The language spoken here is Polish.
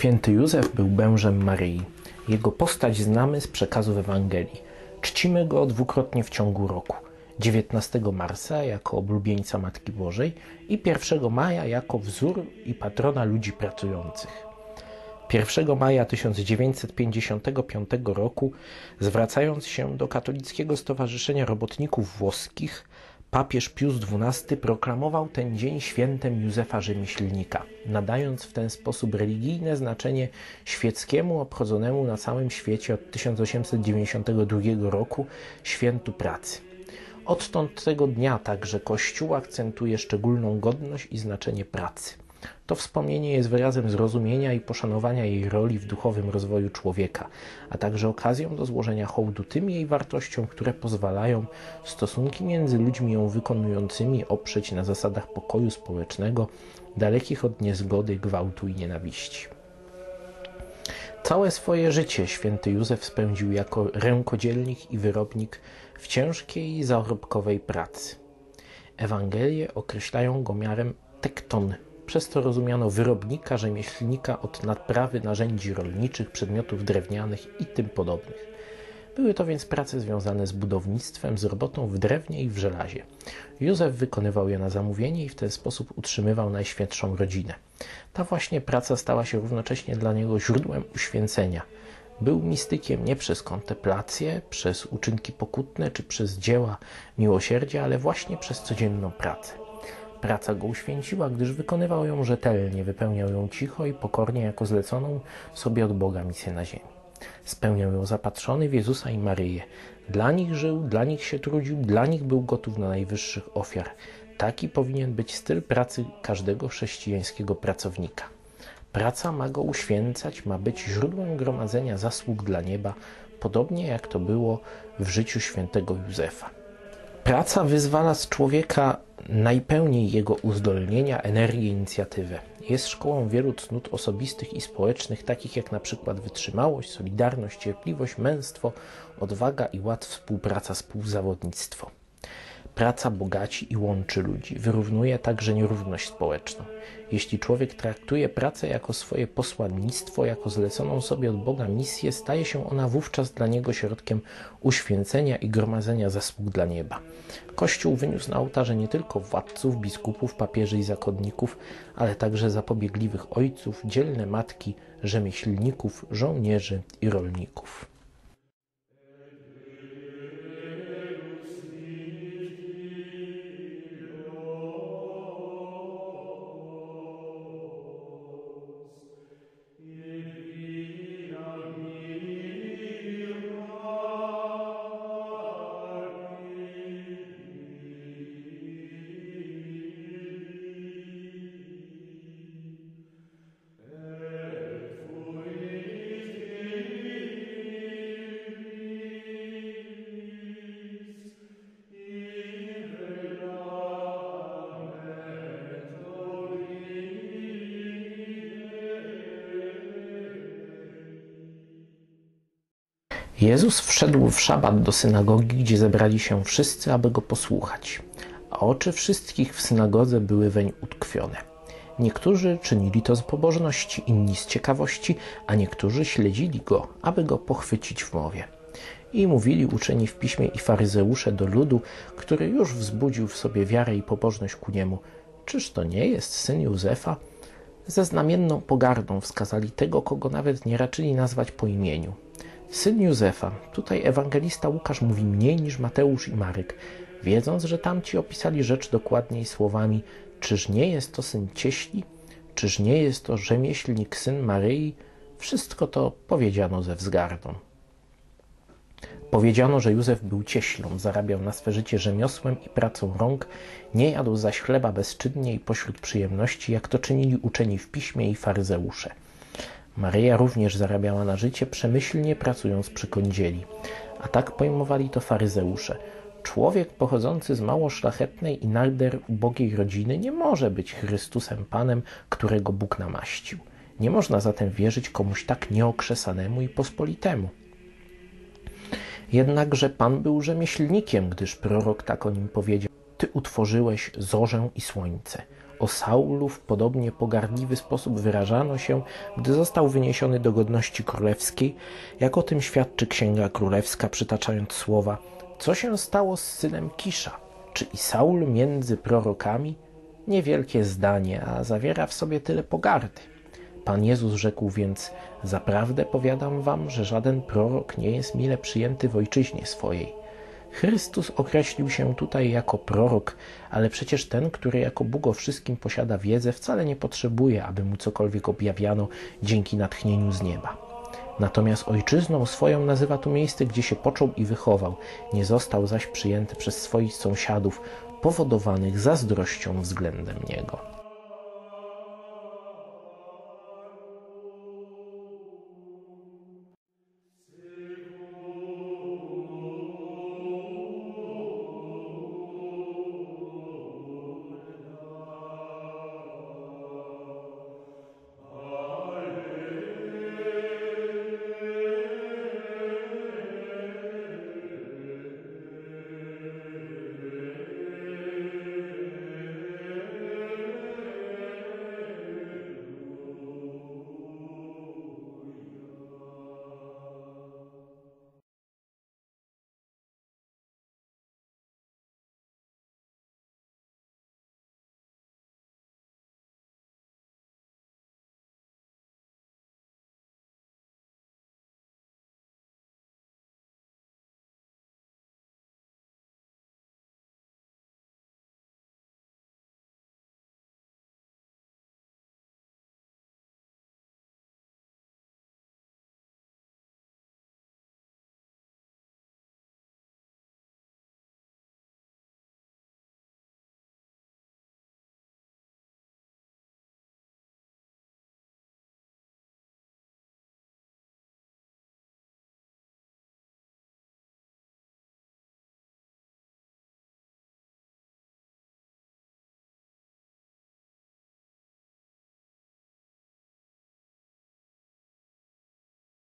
Święty Józef był mężem Maryi. Jego postać znamy z przekazów Ewangelii. Czcimy go dwukrotnie w ciągu roku. 19 marca jako oblubieńca Matki Bożej i 1 maja jako wzór i patrona ludzi pracujących. 1 maja 1955 roku, zwracając się do Katolickiego Stowarzyszenia Robotników Włoskich, papież Pius XII proklamował ten dzień świętem Józefa Rzemieślnika, nadając w ten sposób religijne znaczenie świeckiemu, obchodzonemu na całym świecie od 1892 roku świętu pracy. Odtąd tego dnia także Kościół akcentuje szczególną godność i znaczenie pracy. To wspomnienie jest wyrazem zrozumienia i poszanowania jej roli w duchowym rozwoju człowieka, a także okazją do złożenia hołdu tym jej wartościom, które pozwalają stosunki między ludźmi ją wykonującymi oprzeć na zasadach pokoju społecznego, dalekich od niezgody, gwałtu i nienawiści. Całe swoje życie święty Józef spędził jako rękodzielnik i wyrobnik w ciężkiej, zarobkowej pracy. Ewangelie określają go miarem tektony. Przez to rozumiano wyrobnika, rzemieślnika od naprawy narzędzi rolniczych, przedmiotów drewnianych i tym podobnych. Były to więc prace związane z budownictwem, z robotą w drewnie i w żelazie. Józef wykonywał je na zamówienie i w ten sposób utrzymywał Najświętszą Rodzinę. Ta właśnie praca stała się równocześnie dla niego źródłem uświęcenia. Był mistykiem nie przez kontemplację, przez uczynki pokutne czy przez dzieła miłosierdzia, ale właśnie przez codzienną pracę. Praca go uświęciła, gdyż wykonywał ją rzetelnie, wypełniał ją cicho i pokornie jako zleconą sobie od Boga misję na ziemi. Spełniał ją zapatrzony w Jezusa i Maryję. Dla nich żył, dla nich się trudził, dla nich był gotów na najwyższych ofiar. Taki powinien być styl pracy każdego chrześcijańskiego pracownika. Praca ma go uświęcać, ma być źródłem gromadzenia zasług dla nieba, podobnie jak to było w życiu świętego Józefa. Praca wyzwala z człowieka najpełniej jego uzdolnienia, energię, inicjatywę. Jest szkołą wielu cnót osobistych i społecznych, takich jak na przykład wytrzymałość, solidarność, cierpliwość, męstwo, odwaga i ład współpraca, współzawodnictwo. Praca bogaci i łączy ludzi, wyrównuje także nierówność społeczną. Jeśli człowiek traktuje pracę jako swoje posłannictwo, jako zleconą sobie od Boga misję, staje się ona wówczas dla niego środkiem uświęcenia i gromadzenia zasług dla nieba. Kościół wyniósł na ołtarze nie tylko władców, biskupów, papieży i zakonników, ale także zapobiegliwych ojców, dzielne matki, rzemieślników, żołnierzy i rolników. Jezus wszedł w szabat do synagogi, gdzie zebrali się wszyscy, aby Go posłuchać, a oczy wszystkich w synagodze były weń utkwione. Niektórzy czynili to z pobożności, inni z ciekawości, a niektórzy śledzili Go, aby Go pochwycić w mowie. I mówili uczeni w piśmie i faryzeusze do ludu, który już wzbudził w sobie wiarę i pobożność ku niemu: czyż to nie jest syn Józefa? Ze znamienną pogardą wskazali tego, kogo nawet nie raczyli nazwać po imieniu. Syn Józefa. Tutaj ewangelista Łukasz mówi mniej niż Mateusz i Marek, wiedząc, że tamci opisali rzecz dokładniej słowami: czyż nie jest to syn cieśli? Czyż nie jest to rzemieślnik, syn Maryi? Wszystko to powiedziano ze wzgardą. Powiedziano, że Józef był cieślą, zarabiał na swe życie rzemiosłem i pracą rąk, nie jadł zaś chleba bezczynnie i pośród przyjemności, jak to czynili uczeni w piśmie i faryzeusze. Maryja również zarabiała na życie, przemyślnie pracując przy kądzieli. A tak pojmowali to faryzeusze. Człowiek pochodzący z mało szlachetnej i nader ubogiej rodziny nie może być Chrystusem Panem, którego Bóg namaścił. Nie można zatem wierzyć komuś tak nieokrzesanemu i pospolitemu. Jednakże Pan był rzemieślnikiem, gdyż prorok tak o nim powiedział: Ty utworzyłeś zorzę i słońce. O Saulu w podobnie pogardliwy sposób wyrażano się, gdy został wyniesiony do godności królewskiej, jak o tym świadczy Księga Królewska, przytaczając słowa: co się stało z synem Kisza? Czy i Saul między prorokami? Niewielkie zdanie, a zawiera w sobie tyle pogardy. Pan Jezus rzekł więc: zaprawdę powiadam wam, że żaden prorok nie jest mile przyjęty w ojczyźnie swojej. Chrystus określił się tutaj jako prorok, ale przecież ten, który jako Bóg o wszystkim posiada wiedzę, wcale nie potrzebuje, aby mu cokolwiek objawiano dzięki natchnieniu z nieba. Natomiast ojczyzną swoją nazywa tu miejsce, gdzie się począł i wychował, nie został zaś przyjęty przez swoich sąsiadów, powodowanych zazdrością względem niego.